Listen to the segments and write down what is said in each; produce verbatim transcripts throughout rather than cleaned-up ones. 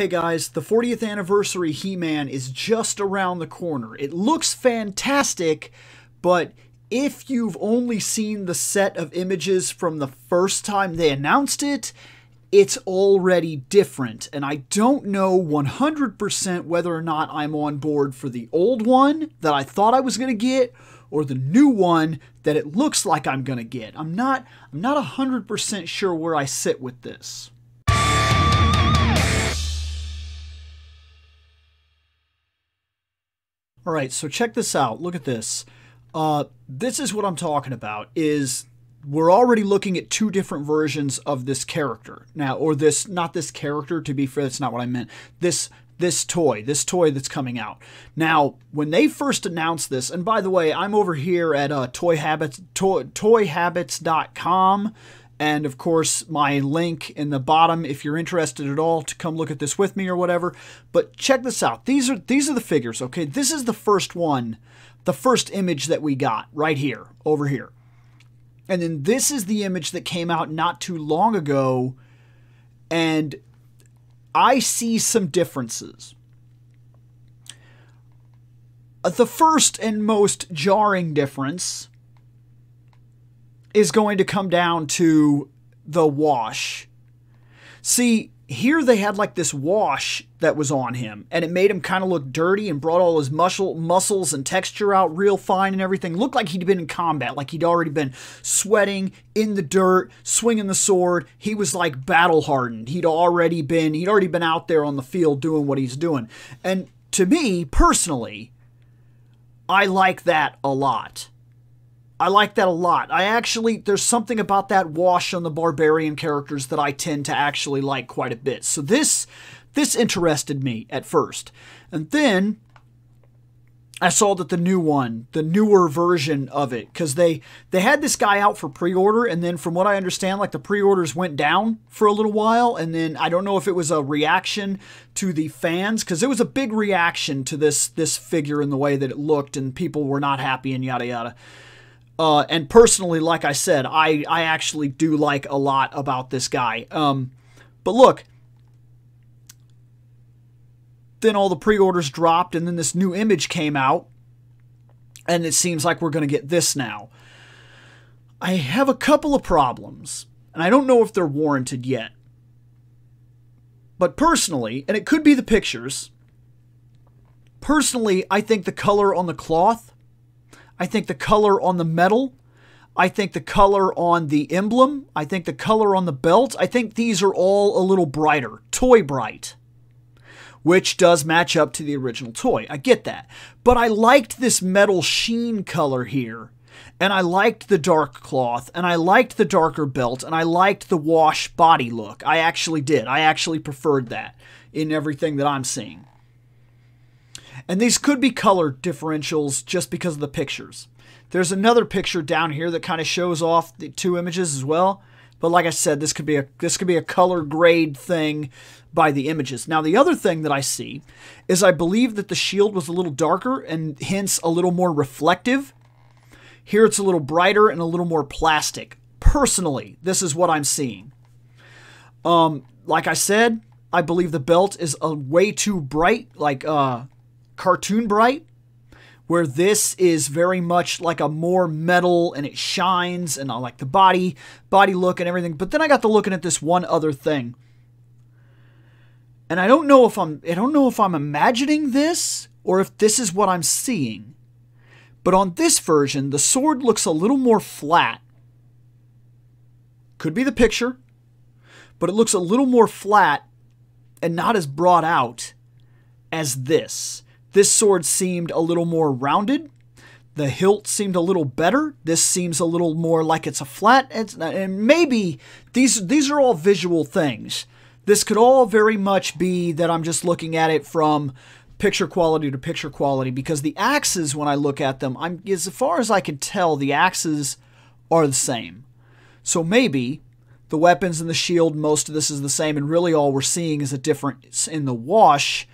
Hey guys, the fortieth anniversary He-Man is just around the corner. It looks fantastic, but if you've only seen the set of images from the first time they announced it, it's already different. And I don't know one hundred percent whether or not I'm on board for the old one that I thought I was going to get or the new one that it looks like I'm going to get. I'm not I'm not one hundred percent sure where I sit with this. All right, so check this out. Look at this. Uh, this is what I'm talking about, is we're already looking at two different versions of this character. Now, or this, not this character, to be fair, that's not what I meant. This, this toy, this toy that's coming out. Now, when they first announced this, and by the way, I'm over here at uh, Toy Habits, toy, toy habits dot com. And of course, my link in the bottom, if you're interested at all, to come look at this with me or whatever. But check this out. These are these are the figures, okay? This is the first one, the first image that we got right here, over here. And then this is the image that came out not too long ago. And I see some differences. The first and most jarring difference is going to come down to the wash. See, here they had like this wash that was on him, and it made him kind of look dirty and brought all his muscle, muscles and texture out real fine and everything. Looked like he'd been in combat, like he'd already been sweating in the dirt, swinging the sword. He was like battle hardened. He'd already been, he'd already been out there on the field doing what he's doing. And to me, personally, I like that a lot. I like that a lot. I actually, there's something about that wash on the barbarian characters that I tend to actually like quite a bit. So this, this interested me at first. And then I saw that the new one, the newer version of it, because they, they had this guy out for pre-order. And then from what I understand, like the pre-orders went down for a little while. And then I don't know if it was a reaction to the fans, because it was a big reaction to this, this figure and the way that it looked, and people were not happy and yada, yada. Uh, and personally, like I said, I, I actually do like a lot about this guy. Um, but look, then all the pre-orders dropped, and then this new image came out, and it seems like we're going to get this now. I have a couple of problems, and I don't know if they're warranted yet. But personally, and it could be the pictures, personally, I think the color on the cloth, I think the color on the metal, I think the color on the emblem, I think the color on the belt, I think these are all a little brighter, toy bright, which does match up to the original toy. I get that. But I liked this metal sheen color here, and I liked the dark cloth, and I liked the darker belt, and I liked the wash body look. I actually did. I actually preferred that in everything that I'm seeing. And these could be color differentials just because of the pictures. There's another picture down here that kind of shows off the two images as well. But like I said, this could be a this could be a color grade thing by the images. Now, the other thing that I see is I believe that the shield was a little darker and hence a little more reflective. Here it's a little brighter and a little more plastic. Personally, this is what I'm seeing. Um, like I said, I believe the belt is a way too bright, like uh cartoon bright, where this is very much like a more metal, and it shines, and I like the body body look and everything. But then I got to looking at this one other thing, and I don't know if I'm I don't know if I'm imagining this or if this is what I'm seeing, but on this version the sword looks a little more flat. Could be the picture, but it looks a little more flat and not as broad out as this. This sword seemed a little more rounded. The hilt seemed a little better. This seems a little more like it's a flat. It's not, and maybe these these are all visual things. This could all very much be that I'm just looking at it from picture quality to picture quality, because the axes, when I look at them, I'm as far as I can tell, the axes are the same. So maybe the weapons and the shield, most of this is the same, and really all we're seeing is a difference in the wash,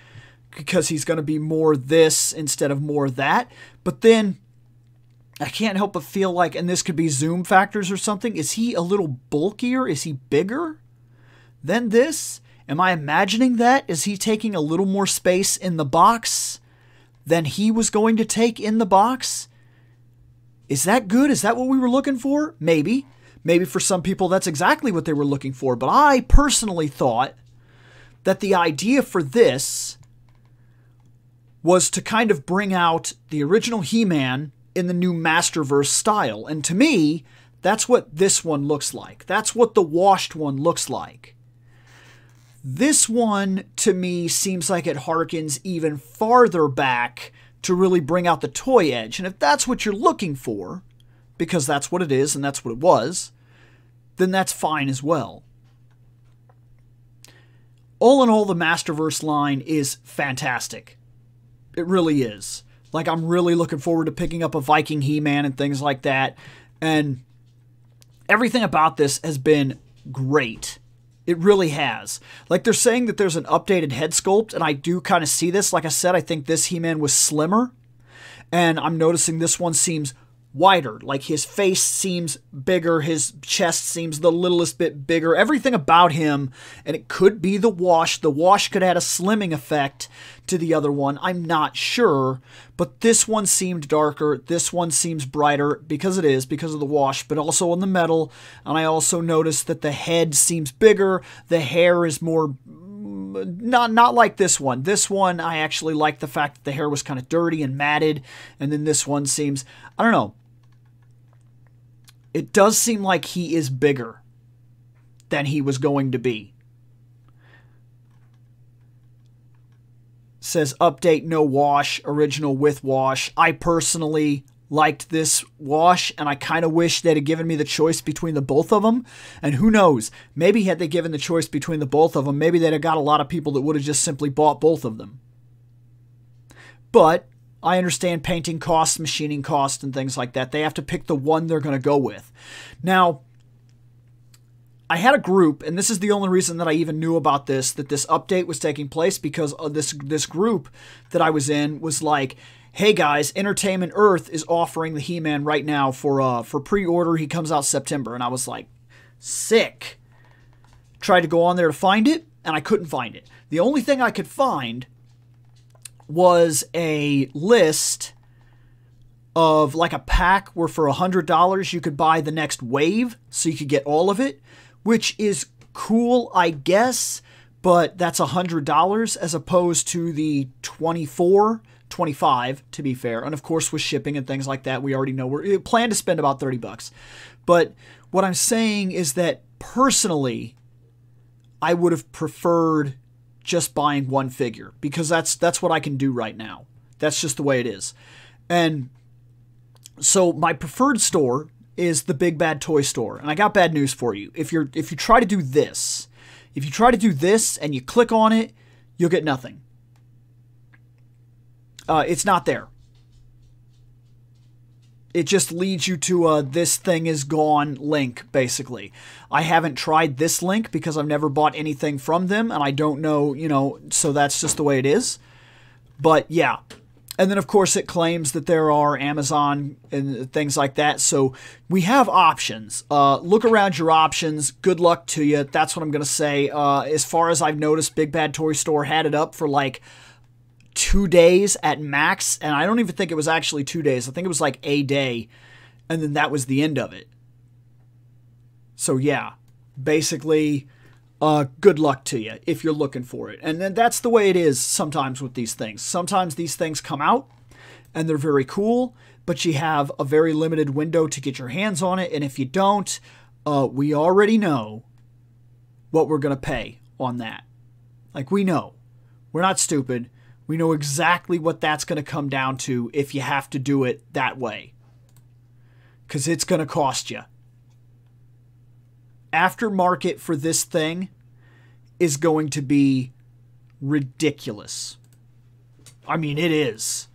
because he's going to be more this instead of more that. But then I can't help but feel like, and this could be zoom factors or something, is he a little bulkier? Is he bigger than this? Am I imagining that? Is he taking a little more space in the box than he was going to take in the box? Is that good? Is that what we were looking for? Maybe. Maybe for some people that's exactly what they were looking for. But I personally thought that the idea for this was to kind of bring out the original He-Man in the new Masterverse style. And to me, that's what this one looks like. That's what the washed one looks like. This one, to me, seems like it harkens even farther back to really bring out the toy edge. And if that's what you're looking for, because that's what it is and that's what it was, then that's fine as well. All in all, the Masterverse line is fantastic. It really is. Like, I'm really looking forward to picking up a Viking He-Man and things like that. And everything about this has been great. It really has. Like, they're saying that there's an updated head sculpt, and I do kind of see this. Like I said, I think this He-Man was slimmer, and I'm noticing this one seems wider. Like, his face seems bigger, his chest seems the littlest bit bigger, everything about him, and it could be the wash. The wash could add a slimming effect to the other one. I'm not sure, but this one seemed darker. This one seems brighter because it is, because of the wash, but also on the metal. And I also noticed that the head seems bigger. The hair is more, not, not like this one. This one, I actually like the fact that the hair was kind of dirty and matted. And then this one seems, I don't know. It does seem like he is bigger than he was going to be. Says update, no wash, original with wash. I personally liked this wash, and I kind of wish they'd have given me the choice between the both of them. And who knows, maybe had they given the choice between the both of them, maybe they'd have got a lot of people that would have just simply bought both of them. But I understand painting costs, machining costs, and things like that. They have to pick the one they're going to go with. Now, I had a group, and this is the only reason that I even knew about this, that this update was taking place, because of this this group that I was in was like, hey guys, Entertainment Earth is offering the He-Man right now for uh, for pre-order. He comes out September. And I was like, sick. Tried to go on there to find it, and I couldn't find it. The only thing I could find was a list of like a pack where for one hundred dollars you could buy the next wave, so you could get all of it. Which is cool, I guess, but that's one hundred dollars as opposed to the twenty-four, twenty-five to be fair. And of course, with shipping and things like that, we already know we're plan to spend about thirty bucks. But what I'm saying is that personally, I would have preferred just buying one figure, because that's that's what I can do right now. That's just the way it is. And so my preferred store is the Big Bad Toy Store. And I got bad news for you. If you're if you try to do this, if you try to do this and you click on it, you'll get nothing. Uh, it's not there. It just leads you to a this thing is gone link, basically. I haven't tried this link because I've never bought anything from them, and I don't know, you know, so that's just the way it is. But yeah. And then, of course, it claims that there are Amazon and things like that. So we have options. Uh, look around your options. Good luck to you. That's what I'm going to say. Uh, as far as I've noticed, Big Bad Toy Store had it up for like two days at max. And I don't even think it was actually two days. I think it was like a day. And then that was the end of it. So, yeah, basically, Uh, good luck to you if you're looking for it. And then that's the way it is sometimes with these things. Sometimes these things come out and they're very cool, but you have a very limited window to get your hands on it. And if you don't, uh, we already know what we're going to pay on that. Like, we know. We're not stupid. We know exactly what that's going to come down to if you have to do it that way. Because it's going to cost you. Aftermarket for this thing is going to be ridiculous. I mean, it is.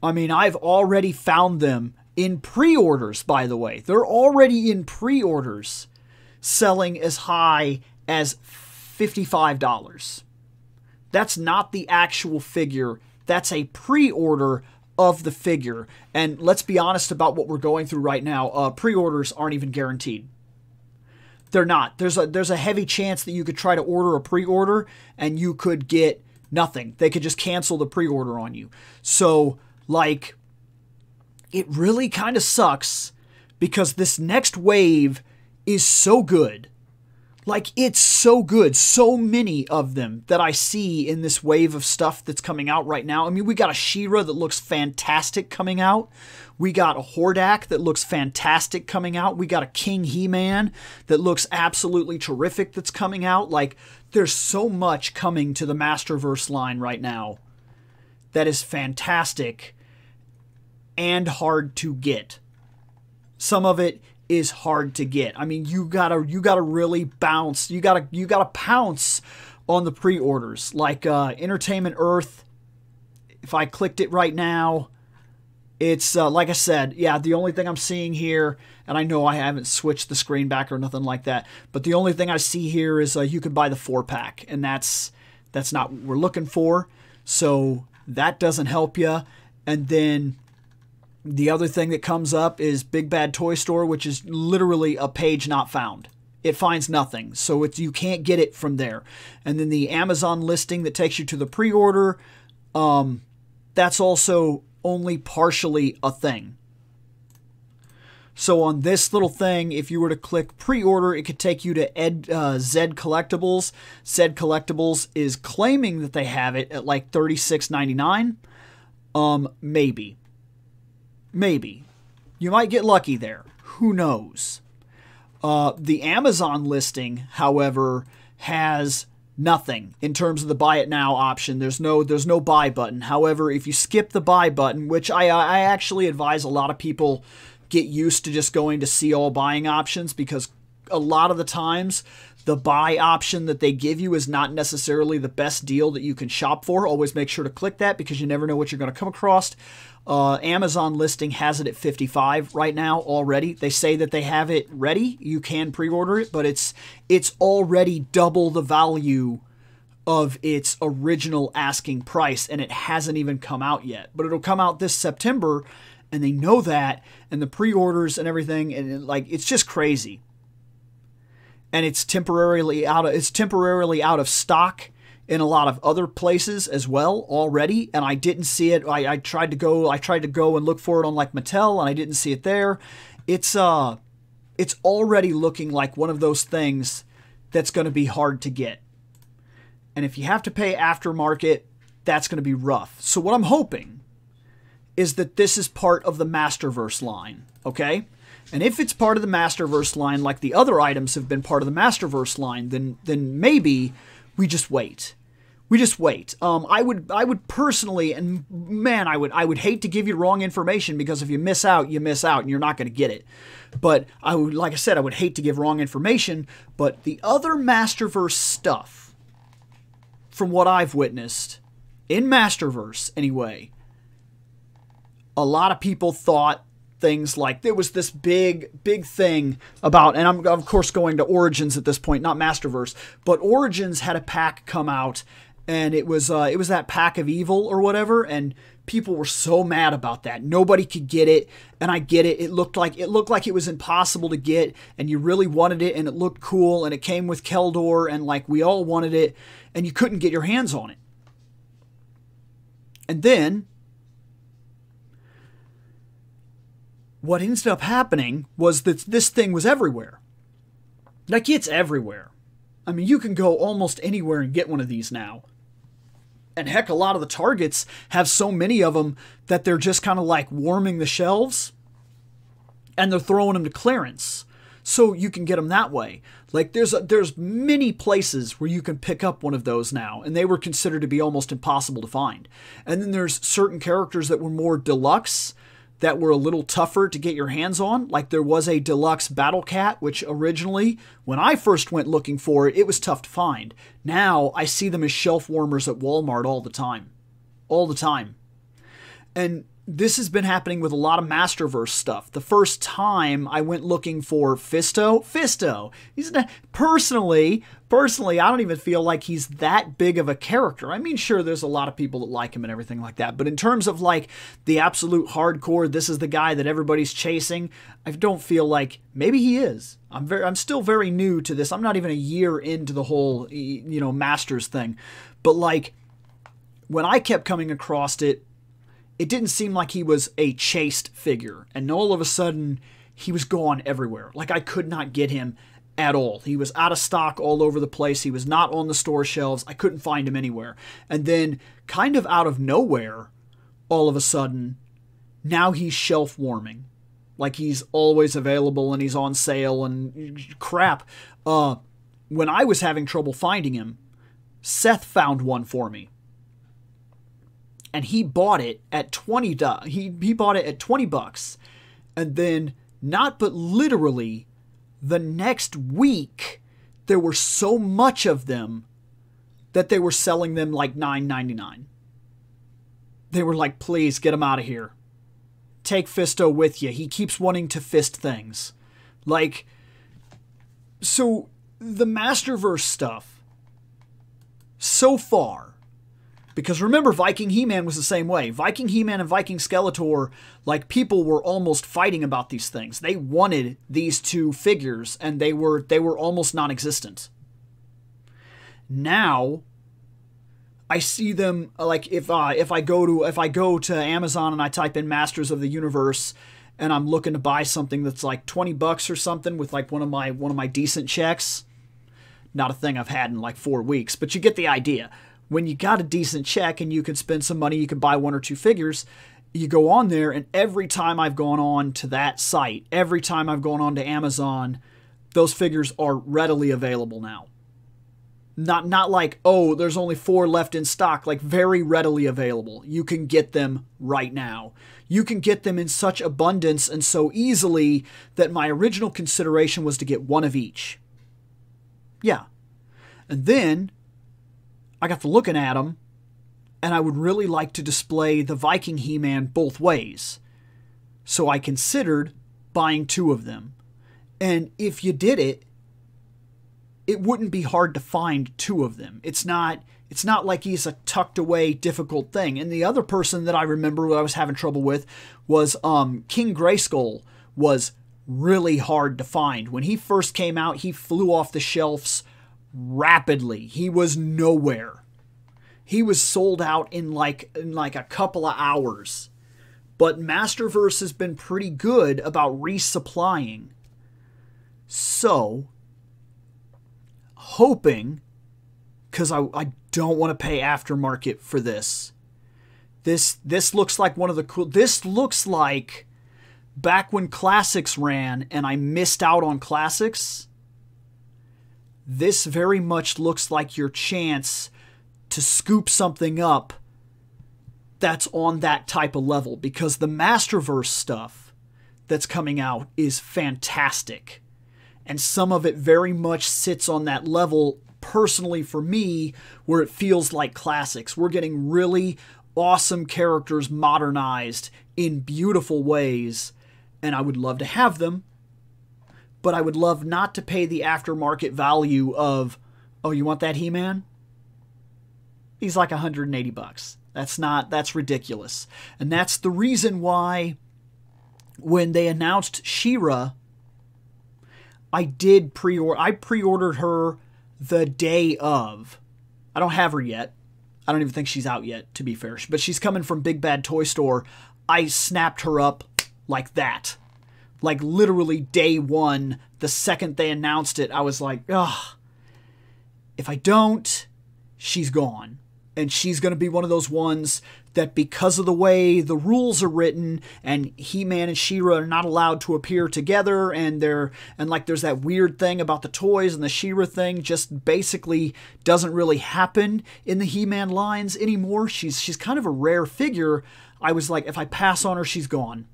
I mean, I've already found them in pre-orders, by the way. They're already in pre-orders selling as high as fifty-five dollars. That's not the actual figure. That's a pre-order of the figure. And let's be honest about what we're going through right now. Uh, pre-orders aren't even guaranteed. They're not. There's a there's a heavy chance that you could try to order a pre-order and you could get nothing. They could just cancel the pre-order on you. So, like, it really kind of sucks because this next wave is so good. Like, it's so good. So many of them that I see in this wave of stuff that's coming out right now. I mean, we got a She-Ra that looks fantastic coming out. We got a Hordak that looks fantastic coming out. We got a King He-Man that looks absolutely terrific that's coming out. Like, there's so much coming to the Masterverse line right now that is fantastic and hard to get. Some of it is hard to get. I mean, you gotta you gotta really bounce. You gotta you gotta pounce on the pre-orders. Like uh, Entertainment Earth. If I clicked it right now, it's uh, like I said. Yeah, the only thing I'm seeing here, and I know I haven't switched the screen back or nothing like that, but the only thing I see here is uh, you can buy the four pack, and that's that's not what we're looking for. So that doesn't help you. And then the other thing that comes up is Big Bad Toy Store, which is literally a page not found. It finds nothing, so it's, you can't get it from there. And then the Amazon listing that takes you to the pre-order, um, that's also only partially a thing. So on this little thing, if you were to click pre-order, it could take you to Ed, uh, Z Collectibles. Z Collectibles is claiming that they have it at like thirty-six ninety-nine. Um, maybe. Maybe. You might get lucky there. Who knows? Uh, the Amazon listing, however, has nothing in terms of the buy it now option. There's no there's no buy button. However, if you skip the buy button, which I, I actually advise a lot of people get used to just going to see all buying options, because a lot of the times the buy option that they give you is not necessarily the best deal that you can shop for. Always make sure to click that because you never know what you're going to come across. Uh, Amazon listing has it at fifty-five right now already. They say that they have it ready. You can pre-order it, but it's it's already double the value of its original asking price, and it hasn't even come out yet. But it'll come out this September, and they know that, and the pre-orders and everything, and it, like it's just crazy. And it's temporarily out of it's temporarily out of stock in a lot of other places as well already, and I didn't see it. I, I tried to go I tried to go and look for it on like Mattel, and I didn't see it there. It's uh it's already looking like one of those things that's going to be hard to get. And if you have to pay aftermarket, that's going to be rough. So what I'm hoping is that this is part of the Masterverse line, okay? And if it's part of the Masterverse line, like the other items have been part of the Masterverse line, then then maybe we just wait. We just wait. Um, I would I would personally, and man, I would I would hate to give you wrong information, because if you miss out, you miss out, and you're not going to get it. But I would, like I said, I would hate to give wrong information. But the other Masterverse stuff, from what I've witnessed in Masterverse, anyway, a lot of people thought things like there was this big big thing about, and I'm of course going to Origins at this point, not Masterverse, but Origins had a pack come out, and it was uh it was that pack of evil or whatever, and people were so mad about that. Nobody could get it, and I get it. It looked like it looked like it was impossible to get, and you really wanted it, and it looked cool, and it came with Keldor, and like we all wanted it, and you couldn't get your hands on it. And then what ended up happening was that this thing was everywhere. Like, it's everywhere. I mean, you can go almost anywhere and get one of these now. And heck, a lot of the Targets have so many of them that they're just kind of like warming the shelves, and they're throwing them to clearance. So you can get them that way. Like, there's a, there's many places where you can pick up one of those now, and they were considered to be almost impossible to find. And then there's certain characters that were more deluxe, that were a little tougher to get your hands on. Like, there was a deluxe Battle Cat, which originally, when I first went looking for it, it was tough to find. Now, I see them as shelf warmers at Walmart all the time. All the time. And this has been happening with a lot of Masterverse stuff. The first time I went looking for Fisto, Fisto. He's not, personally, personally, I don't even feel like he's that big of a character. I mean, sure, there's a lot of people that like him and everything like that. But in terms of like the absolute hardcore, this is the guy that everybody's chasing, I don't feel like, maybe he is. I'm very, I'm still very new to this. I'm not even a year into the whole, you know, Masters thing. But like when I kept coming across it, it didn't seem like he was a chased figure. And all of a sudden, he was gone everywhere. Like, I could not get him at all. He was out of stock all over the place. He was not on the store shelves. I couldn't find him anywhere. And then, kind of out of nowhere, all of a sudden, now he's shelf warming. Like, he's always available and he's on sale and crap. Uh, when I was having trouble finding him, Seth found one for me. And he bought it at twenty. He he bought it at twenty bucks, and then not but literally, the next week there were so much of them that they were selling them like nine ninety-nine. They were like, "Please get him out of here. Take Fisto with you. He keeps wanting to fist things." Like, so the Masterverse stuff so far. Because remember, Viking He-Man was the same way. Viking He-Man and Viking Skeletor, like, people were almost fighting about these things. They wanted these two figures, and they were they were almost non-existent. Now, I see them like if uh, if I go to if I go to Amazon and I type in Masters of the Universe, and I'm looking to buy something that's like twenty bucks or something with like one of my one of my decent checks. Not a thing I've had in like four weeks, but you get the idea. When you got a decent check and you could spend some money, you could buy one or two figures, you go on there, and every time I've gone on to that site, every time I've gone on to Amazon, those figures are readily available now. Not, not like, oh, there's only four left in stock, like very readily available. You can get them right now. You can get them in such abundance and so easily that my original consideration was to get one of each. Yeah. And then I got to looking at them, and I would really like to display the Viking He-Man both ways. So I considered buying two of them. And if you did it, it wouldn't be hard to find two of them. It's not, it's not like he's a tucked away difficult thing. And the other person that I remember I was having trouble with was um, King Grayskull was really hard to find. When he first came out, he flew off the shelves rapidly. He was nowhere. He was sold out in like in like a couple of hours. But Masterverse has been pretty good about resupplying. So, hoping, because I, I don't want to pay aftermarket for this. This this looks like one of the cool. This looks like back when Classics ran and I missed out on Classics. This very much looks like your chance to scoop something up that's on that type of level, because the Masterverse stuff that's coming out is fantastic. And some of it very much sits on that level, personally for me, where it feels like Classics. We're getting really awesome characters modernized in beautiful ways, and I would love to have them. But I would love not to pay the aftermarket value of, oh, you want that He-Man? He's like one hundred eighty bucks. That's not, that's ridiculous. And that's the reason why when they announced She-Ra, I did pre-order, I pre-ordered her the day of. I don't have her yet. I don't even think she's out yet, to be fair. But she's coming from Big Bad Toy Store. I snapped her up like that. Like, literally day one, the second they announced it, I was like, ugh, if I don't, she's gone. And she's going to be one of those ones that, because of the way the rules are written and He-Man and She-Ra are not allowed to appear together, and they're, and like there's that weird thing about the toys, and the She-Ra thing just basically doesn't really happen in the He-Man lines anymore. She's, she's kind of a rare figure. I was like, if I pass on her, she's gone.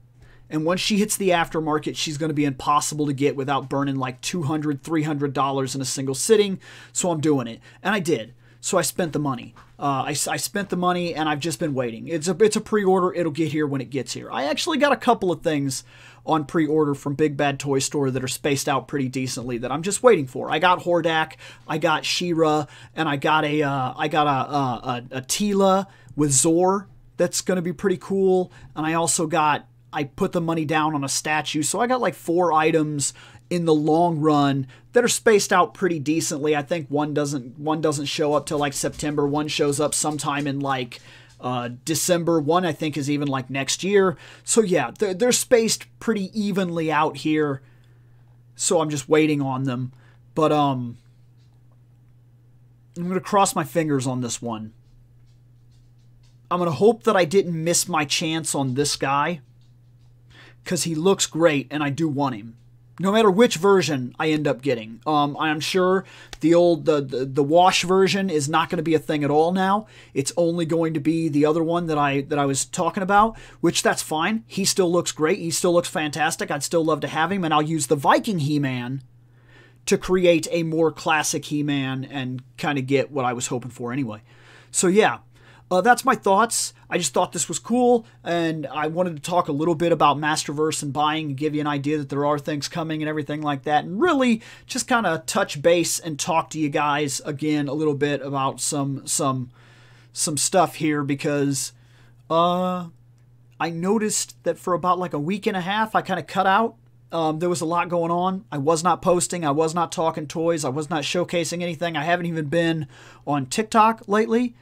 And once she hits the aftermarket, she's going to be impossible to get without burning like two hundred dollars, three hundred dollars in a single sitting. So I'm doing it. And I did. So I spent the money. Uh, I, I spent the money, and I've just been waiting. It's a, it's a pre-order. It'll get here when it gets here. I actually got a couple of things on pre-order from Big Bad Toy Store that are spaced out pretty decently that I'm just waiting for. I got Hordak, I got She-Ra, and I got a, uh, I got a, a, a, a Teela with Zor that's going to be pretty cool. And I also got, I put the money down on a statue, so I got like four items in the long run that are spaced out pretty decently. I think one doesn't one doesn't show up till like September. One shows up sometime in like uh, December. One I think is even like next year. So yeah, they're, they're spaced pretty evenly out here. So I'm just waiting on them. But um, I'm gonna cross my fingers on this one. I'm gonna hope that I didn't miss my chance on this guy, because he looks great and I do want him. No matter which version I end up getting. Um, I'm sure the old, the, the, the wash version is not going to be a thing at all now. It's only going to be the other one that I, that I was talking about, which that's fine. He still looks great. He still looks fantastic. I'd still love to have him. And I'll use the Viking He-Man to create a more classic He-Man and kind of get what I was hoping for anyway. So yeah. Uh, that's my thoughts. I just thought this was cool, and I wanted to talk a little bit about Masterverse and buying and give you an idea that there are things coming and everything like that, and really just kind of touch base and talk to you guys again a little bit about some some some stuff here, because uh, I noticed that for about like a week and a half I kind of cut out. Um, there was a lot going on. I was not posting. I was not talking toys. I was not showcasing anything. I haven't even been on TikTok lately.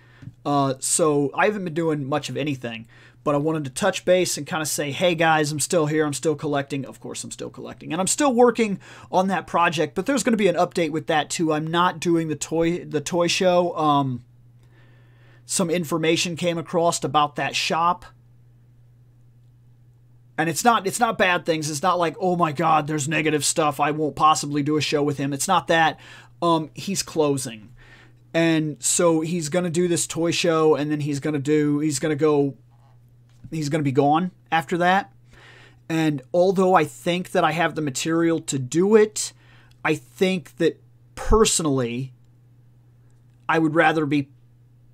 Uh, so I haven't been doing much of anything, but I wanted to touch base and kind of say, hey guys, I'm still here. I'm still collecting. Of course, I'm still collecting, and I'm still working on that project, but there's going to be an update with that too. I'm not doing the toy, the toy show. Um, some information came across about that shop, and it's not, it's not bad things. It's not like, oh my God, there's negative stuff. I won't possibly do a show with him. It's not that. Um, he's closing. And so he's going to do this toy show, and then he's going to do, he's going to go, he's going to be gone after that. And although I think that I have the material to do it, I think that personally, I would rather be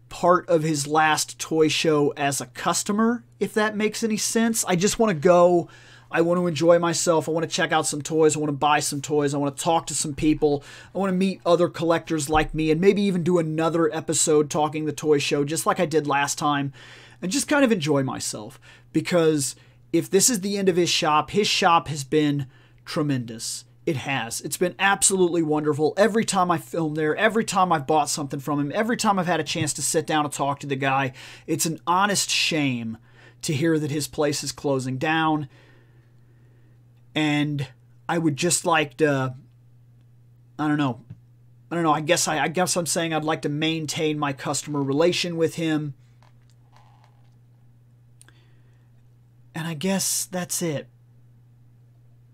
part of his last toy show as a customer, if that makes any sense. I just want to go. I want to enjoy myself. I want to check out some toys. I want to buy some toys. I want to talk to some people. I want to meet other collectors like me, and maybe even do another episode talking the toy show just like I did last time, and just kind of enjoy myself. Because if this is the end of his shop, his shop has been tremendous. It has. It's been absolutely wonderful. Every time I film there, every time I've bought something from him, every time I've had a chance to sit down and talk to the guy, it's an honest shame to hear that his place is closing down. And I would just like to, I don't know, I don't know, I guess, I, I guess I'm saying I'd like to maintain my customer relation with him. And I guess that's it.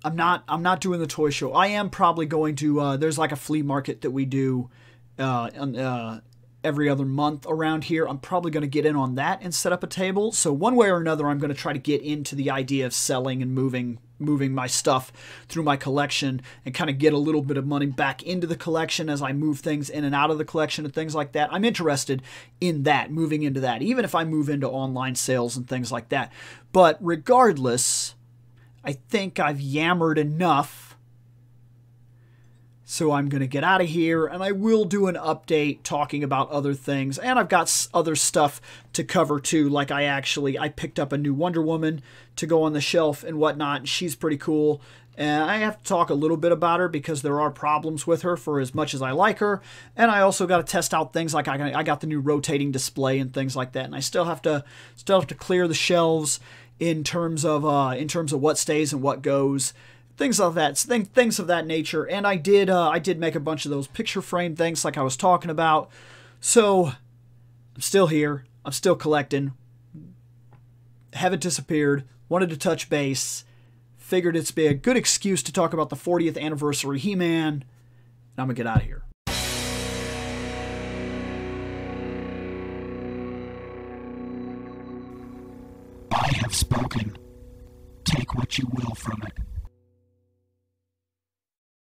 I'm not, I'm not doing the toy show. I am probably going to, uh, there's like a flea market that we do uh, uh, every other month around here. I'm probably going to get in on that and set up a table. So one way or another, I'm going to try to get into the idea of selling and moving moving my stuff through my collection and kind of get a little bit of money back into the collection as I move things in and out of the collection and things like that. I'm interested in that, moving into that, even if I move into online sales and things like that. But regardless, I think I've yammered enough. So I'm going to get out of here, and I will do an update talking about other things. And I've got other stuff to cover too. Like I actually, I picked up a new Wonder Woman to go on the shelf and whatnot. She's pretty cool. And I have to talk a little bit about her because there are problems with her for as much as I like her. And I also got to test out things like I got, I got the new rotating display and things like that. And I still have to, still have to clear the shelves in terms of, uh, in terms of what stays and what goes. Things of that, things of that nature, and I did, uh, I did make a bunch of those picture frame things, like I was talking about. So I'm still here. I'm still collecting. Haven't disappeared. Wanted to touch base. Figured it'd be a good excuse to talk about the fortieth anniversary He-Man. And I'm gonna get out of here. I have spoken. Take what you will from it.